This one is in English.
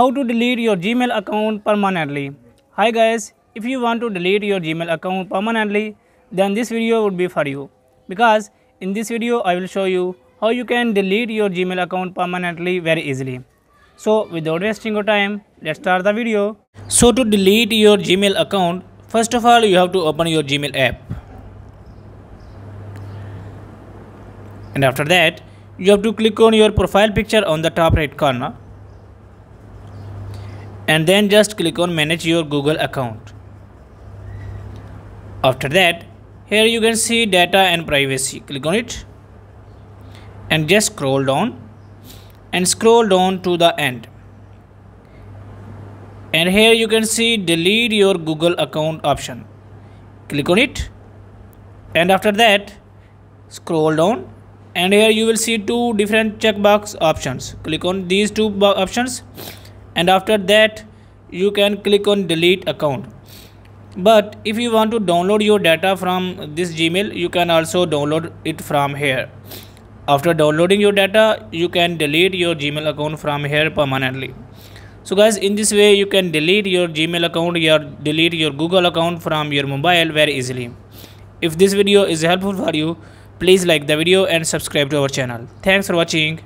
How to delete your Gmail account permanently. Hi guys, if you want to delete your Gmail account permanently, then this video would be for you, because in this video I will show you how you can delete your Gmail account permanently very easily. So without wasting your time, let's start the video. So to delete your Gmail account, first of all you have to open your Gmail app. And after that, you have to click on your profile picture on the top right corner. And then just click on manage your Google account. After that, here you can see data and privacy. Click on it. And just scroll down. And scroll down to the end. And here you can see delete your Google account option. Click on it. And after that, scroll down. And here you will see two different checkbox options. Click on these two options, and after that you can click on delete account. But if you want to download your data from this Gmail, you can also download it from here. After downloading your data, you can delete your Gmail account from here permanently. So guys, in this way you can delete your Gmail account or delete your Google account from your mobile very easily. If this video is helpful for you, please like the video and subscribe to our channel. Thanks for watching.